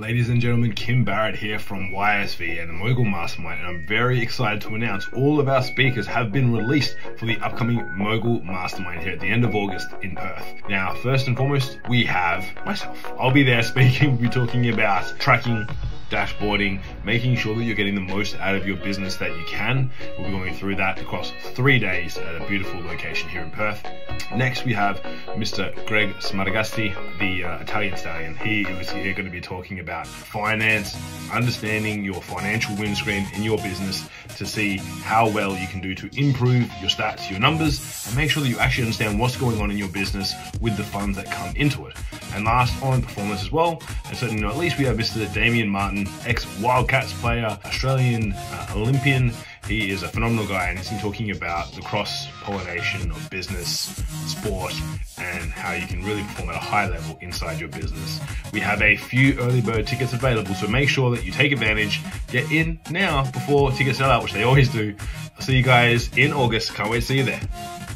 Ladies and gentlemen, Kim Barrett here from YSV and the Mogul Mastermind, and I'm very excited to announce all of our speakers have been released for the upcoming Mogul Mastermind here at the end of August in Perth. Now, first and foremost, we have myself. I'll be there speaking. We'll be talking about tracking, dashboarding, making sure that you're getting the most out of your business that you can. We'll be going through that across 3 days at a beautiful location here in Perth. Next, we have Mr. Greg Smaragasti, the Italian stallion. He is here going to be talking about finance, understanding your financial windscreen in your business to see how well you can do to improve your stats, your numbers, and make sure that you actually understand what's going on in your business with the funds that come into it. And last, on performance as well, and certainly not least, we have Mr. Damian Martin, ex-Wildcats player, Australian Olympian. He is a phenomenal guy, and he's been talking about the cross-pollination of business, sport, and how you can really perform at a high level inside your business. We have a few early bird tickets available, so make sure that you take advantage, get in now before tickets sell out, which they always do. I'll see you guys in August. Can't wait to see you there.